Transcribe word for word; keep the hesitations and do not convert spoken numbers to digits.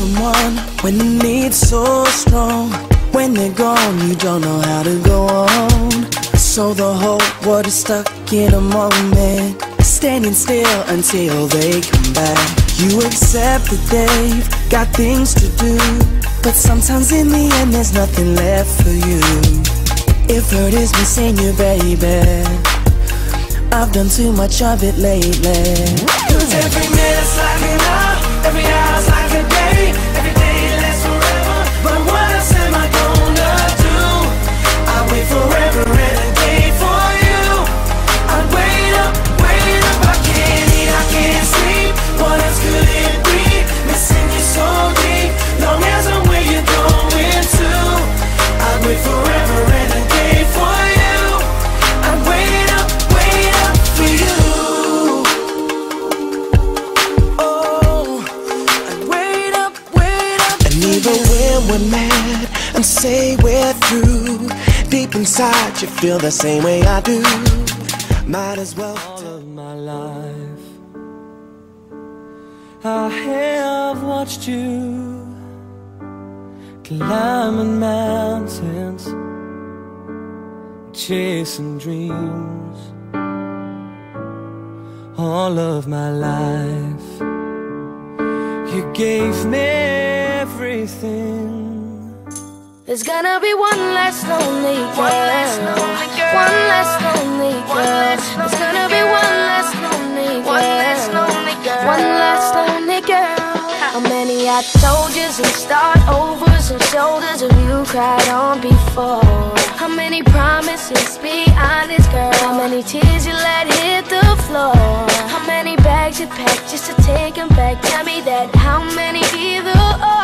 someone when the need's so strong. When they're gone, you don't know how to go on. So the whole world is stuck in a moment, standing still until they come back. You accept that they've got things to do, but sometimes in the end there's nothing left for you. If hurt is missing you, baby, I've done too much of it lately. 'Cause every minute's like an hour, every hour's like a day, every day lasts forever. But what else am I gonna do? I wait forever and a day for you. I wait up, wait up. I can't eat, I can't sleep. What else could it be? Missing you so deep. Long as I'm where you're going to, I wait forever and a day for you. We're mad and say we're through. Deep inside you feel the same way I do. Might as well. All of my life I have watched you climbing mountains, chasing dreams. All of my life you gave me everything. There's gonna be one less lonely girl, one less lonely girl, one less lonely girl. There's gonna be one less lonely girl, one less lonely girl, one less lonely girl. How many I told yous and start overs and shoulders of you cried on before? How many promises, be honest girl? How many tears you let hit the floor? How many bags you packed just to take them back? Tell me that, how many either or?